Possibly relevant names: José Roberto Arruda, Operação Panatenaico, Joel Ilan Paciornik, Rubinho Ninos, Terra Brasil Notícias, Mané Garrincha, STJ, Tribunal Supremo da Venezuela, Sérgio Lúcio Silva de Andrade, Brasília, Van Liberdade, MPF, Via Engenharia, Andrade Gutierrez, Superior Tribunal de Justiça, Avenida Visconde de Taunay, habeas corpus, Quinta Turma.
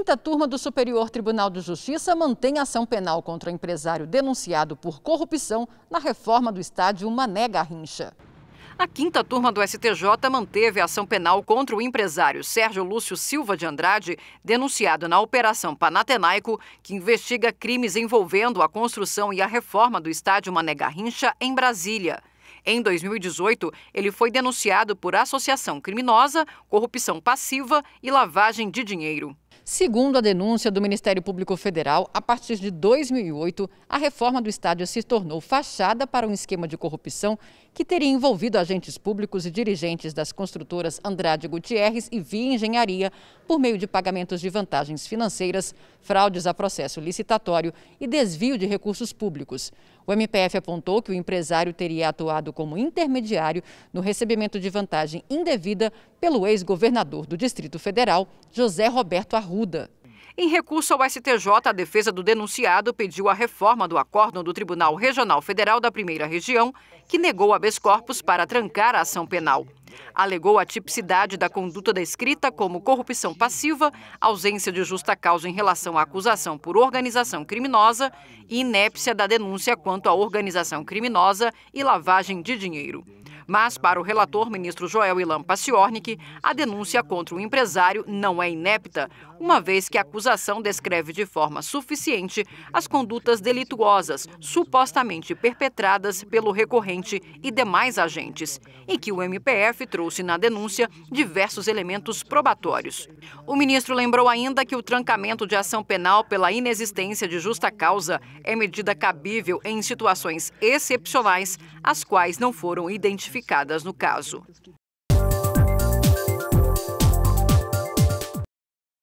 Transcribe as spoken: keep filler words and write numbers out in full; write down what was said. quinta turma do Superior Tribunal de Justiça mantém ação penal contra o empresário denunciado por corrupção na reforma do estádio Mané Garrincha. A quinta turma do S T J manteve a ação penal contra o empresário Sérgio Lúcio Silva de Andrade, denunciado na Operação Panatenaico, que investiga crimes envolvendo a construção e a reforma do estádio Mané Garrincha em Brasília. Em dois mil e dezoito, ele foi denunciado por associação criminosa, corrupção passiva e lavagem de dinheiro. Segundo a denúncia do Ministério Público Federal, a partir de dois mil e oito, a reforma do estádio se tornou fachada para um esquema de corrupção que teria envolvido agentes públicos e dirigentes das construtoras Andrade Gutierrez e Via Engenharia por meio de pagamentos de vantagens financeiras, fraudes a processo licitatório e desvio de recursos públicos. O M P F apontou que o empresário teria atuado como intermediário no recebimento de vantagem indevida pelo ex-governador do Distrito Federal, José Roberto Arruda. Em recurso ao S T J, a defesa do denunciado pediu a reforma do acórdão do Tribunal Regional Federal da Primeira Região, que negou habeas corpus para trancar a ação penal. Alegou a tipicidade da conduta descrita como corrupção passiva, ausência de justa causa em relação à acusação por organização criminosa e inépcia da denúncia quanto à organização criminosa e lavagem de dinheiro. Mas, para o relator, ministro Joel Ilan Paciornik, a denúncia contra o empresário não é inepta, uma vez que a acusação descreve de forma suficiente as condutas delituosas supostamente perpetradas pelo recorrente e demais agentes, e que o M P F trouxe na denúncia diversos elementos probatórios. O ministro lembrou ainda que o trancamento de ação penal pela inexistência de justa causa é medida cabível em situações excepcionais, as quais não foram identificadas no caso.